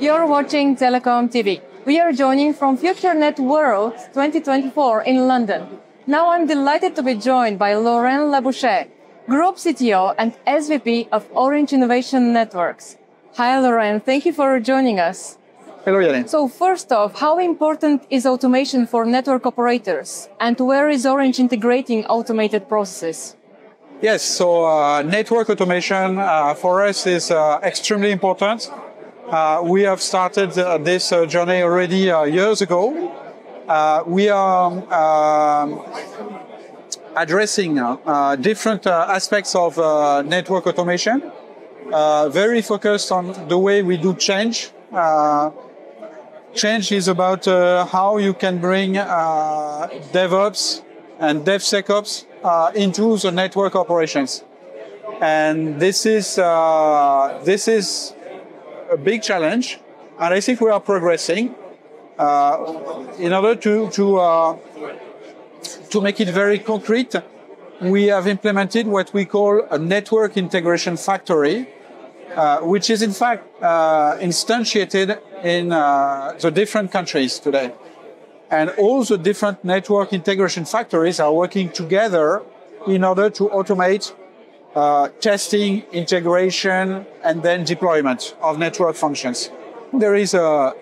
You're watching Telecom TV. We are joining from FutureNet World 2024 in London. Now I'm delighted to be joined by Laurent Leboucher, Group CTO and SVP of Orange Innovation Networks. Hi, Laurent. Thank you for joining us. Hello, Yelena. So first off, how important is automation for network operators? And where is Orange integrating automated processes? Yes, so network automation for us is extremely important. We have started this journey already years ago. We are addressing different aspects of network automation, very focused on the way we do change. Change is about how you can bring DevOps and DevSecOps into the network operations. And this is a big challenge, and I think we are progressing in order to make it very concrete. We have implemented what we call a network integration factory, which is in fact instantiated in the different countries today, and all the different network integration factories are working together in order to automate testing, integration, and then deployment of network functions. There is a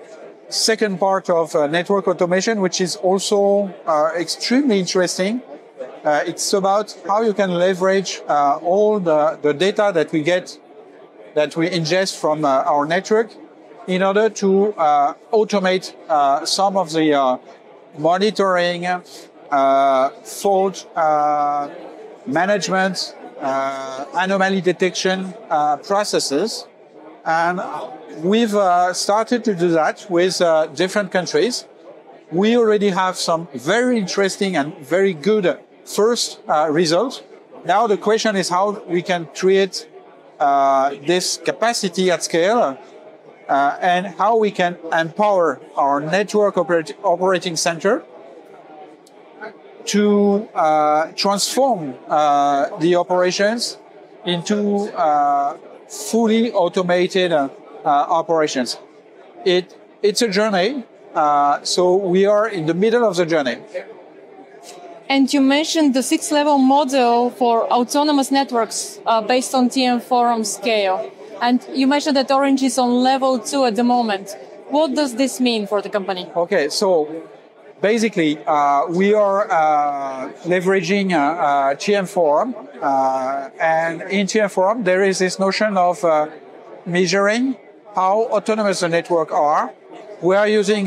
second part of network automation, which is also extremely interesting. It's about how you can leverage all the data that we get, that we ingest from our network, in order to automate some of the monitoring, fault management, anomaly detection processes. And we've started to do that with different countries. We already have some very interesting and very good first results. Now the question is how we can create this capacity at scale and how we can empower our network operating center to transform the operations into fully automated operations. It's a journey, so we are in the middle of the journey. And you mentioned the 6-level model for autonomous networks based on TM Forum scale. And you mentioned that Orange is on level 2 at the moment. What does this mean for the company? Okay, so basically, we are leveraging TM Forum, and in TM Forum there is this notion of measuring how autonomous the network are. We are using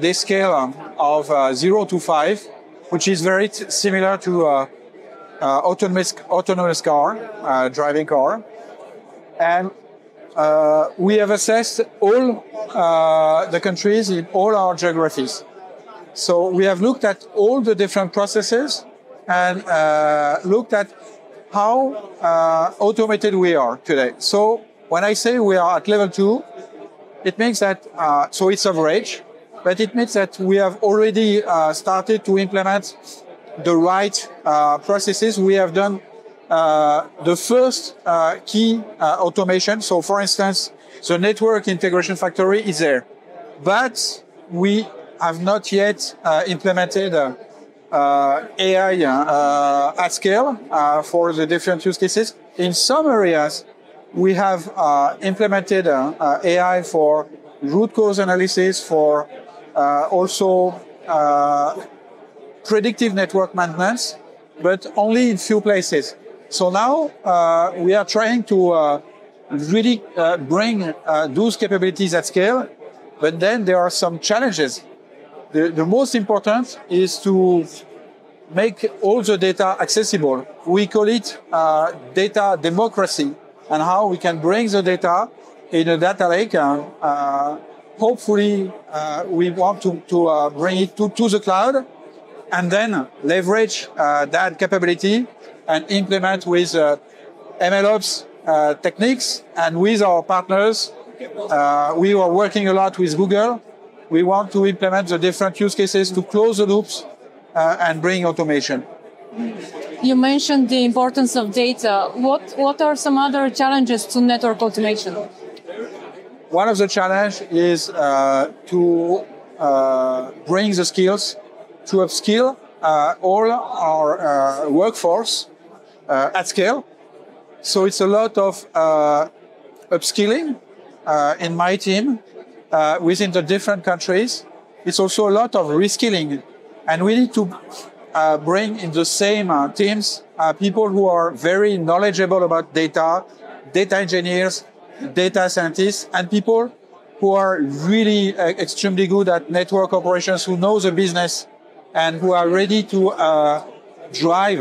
this scale of 0 to 5, which is very similar to autonomous car, driving car, and we have assessed all the countries in all our geographies. So we have looked at all the different processes and looked at how automated we are today. So when I say we are at level 2, it means that, so it's average, but it means that we have already started to implement the right processes. We have done the first key automation. So for instance, the network integration factory is there, but we have not yet implemented AI at scale for the different use cases. In some areas, we have implemented AI for root cause analysis, for also predictive network maintenance, but only in few places. So now we are trying to really bring those capabilities at scale, but then there are some challenges. The most important is to make all the data accessible. We call it data democracy, and how we can bring the data in a data lake. Hopefully, we want to bring it to the cloud, and then leverage that capability and implement with MLOps techniques and with our partners. We are working a lot with Google. We want to implement the different use cases to close the loops and bring automation. You mentioned the importance of data. What are some other challenges to network automation? One of the challenges is to bring the skills, to upskill all our workforce at scale. So it's a lot of upskilling in my team within the different countries. It's also a lot of reskilling, and we need to bring in the same teams people who are very knowledgeable about data, data engineers, data scientists, and people who are really extremely good at network operations, who know the business and who are ready to drive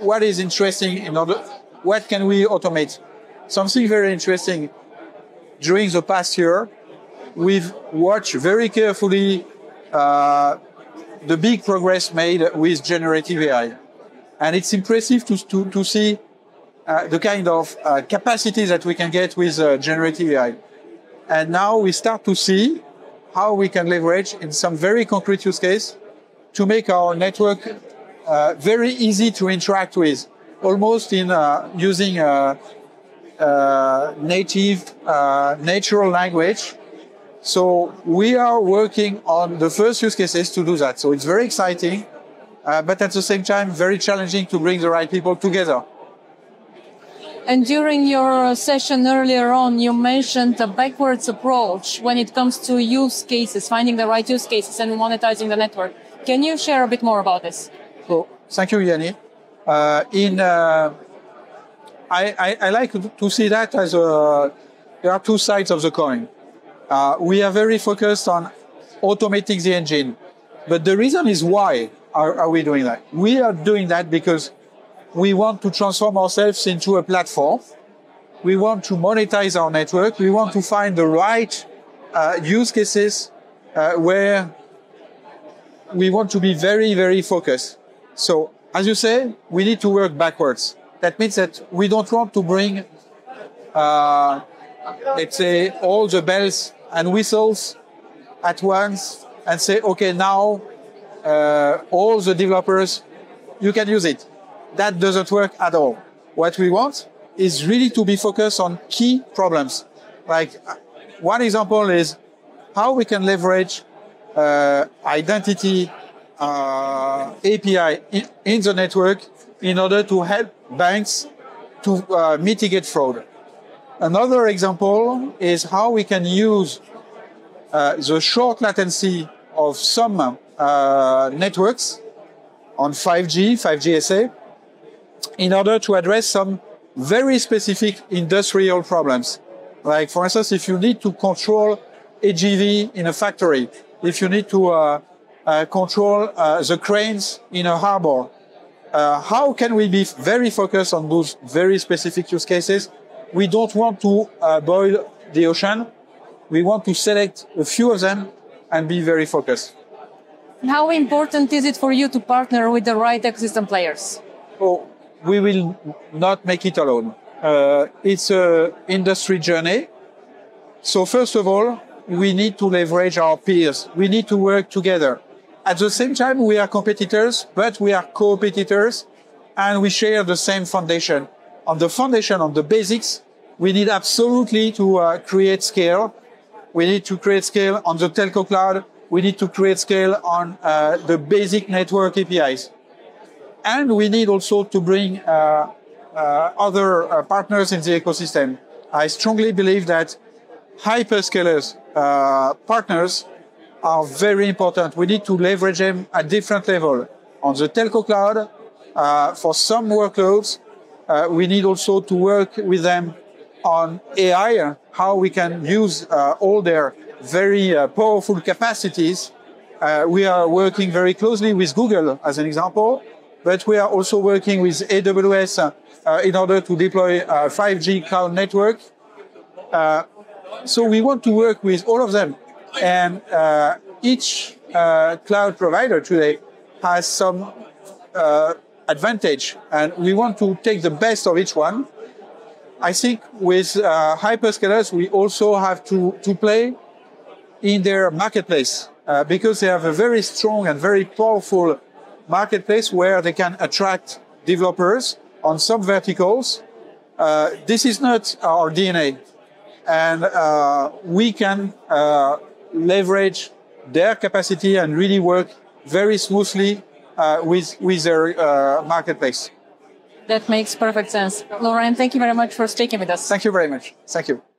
what is interesting in order, what can we automate? Something very interesting. During the past year, we've watched very carefully the big progress made with generative AI. And it's impressive to see the kind of capacity that we can get with generative AI. And now we start to see how we can leverage in some very concrete use case to make our network very easy to interact with, almost in using native natural language. So we are working on the first use cases to do that. So it's very exciting, but at the same time, very challenging to bring the right people together. And during your session earlier on, you mentioned a backwards approach when it comes to use cases, finding the right use cases and monetizing the network. Can you share a bit more about this? So, thank you, Yanni. I like to see that as there are two sides of the coin. We are very focused on automating the engine, but the reason is why are we doing that? We are doing that because we want to transform ourselves into a platform. We want to monetize our network. We want to find the right use cases where we want to be very, very focused. So, as you say, we need to work backwards. That means that we don't want to bring, let's say, all the bells and whistles at once and say, okay, now all the developers, you can use it. That doesn't work at all. What we want is really to be focused on key problems. Like one example is how we can leverage identity API in the network in order to help banks to mitigate fraud. Another example is how we can use the short latency of some networks on 5G, 5G-SA, in order to address some very specific industrial problems. Like, for instance, if you need to control AGV in a factory, if you need to control the cranes in a harbor, how can we be very focused on those very specific use cases? We don't want to boil the ocean. We want to select a few of them and be very focused. How important is it for you to partner with the right ecosystem players? Oh, we will not make it alone. It's an industry journey. So first of all, we need to leverage our peers. We need to work together. At the same time, we are competitors, but we are co-competitors, and we share the same foundation. On the foundation, on the basics, we need absolutely to create scale. We need to create scale on the telco cloud. We need to create scale on the basic network APIs. And we need also to bring other partners in the ecosystem. I strongly believe that hyperscalers partners are very important. We need to leverage them at different levels. On the telco cloud, for some workloads, we need also to work with them on AI, how we can use all their very powerful capacities. We are working very closely with Google, as an example, but we are also working with AWS in order to deploy 5G cloud network. So we want to work with all of them. And each cloud provider today has some advantage, and we want to take the best of each one. I think with hyperscalers, we also have to play in their marketplace because they have a very strong and very powerful marketplace where they can attract developers on some verticals This is not our DNA. And we can leverage their capacity and really work very smoothly with their marketplace. That makes perfect sense. Laurent, thank you very much for speaking with us. Thank you very much. Thank you.